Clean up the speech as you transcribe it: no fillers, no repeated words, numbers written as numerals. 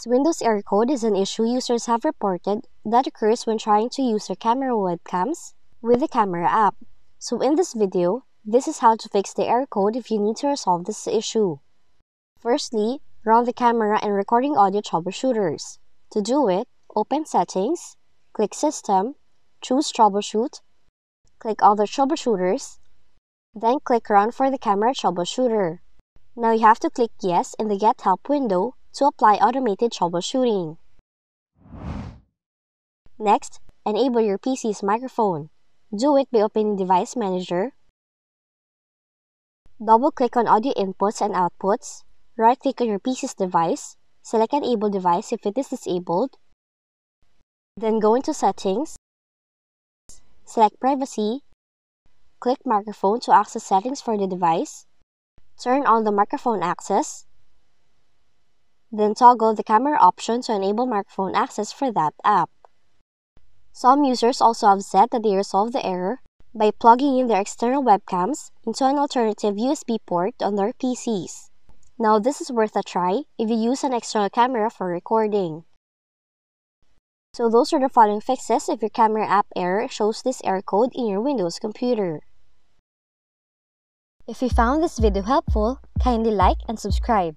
As Windows error code is an issue users have reported that occurs when trying to use their camera webcams with the camera app. So in this video, this is how to fix the error code if you need to resolve this issue. Firstly, run the camera and recording audio troubleshooters. To do it, open Settings, click System, choose Troubleshoot, click Other Troubleshooters, then click Run for the Camera Troubleshooter. Now you have to click Yes in the Get Help window to apply automated troubleshooting. Next, enable your PC's microphone. Do it by opening Device Manager, double-click on audio inputs and outputs, right-click on your PC's device, select Enable Device if it is disabled, then go into Settings, select Privacy, click Microphone to access settings for the device, turn on the microphone access, then toggle the camera option to enable microphone access for that app. Some users also have said that they resolved the error by plugging in their external webcams into an alternative USB port on their PCs. Now this is worth a try if you use an external camera for recording. So those are the following fixes if your camera app error shows this error code in your Windows computer. If you found this video helpful, kindly like and subscribe.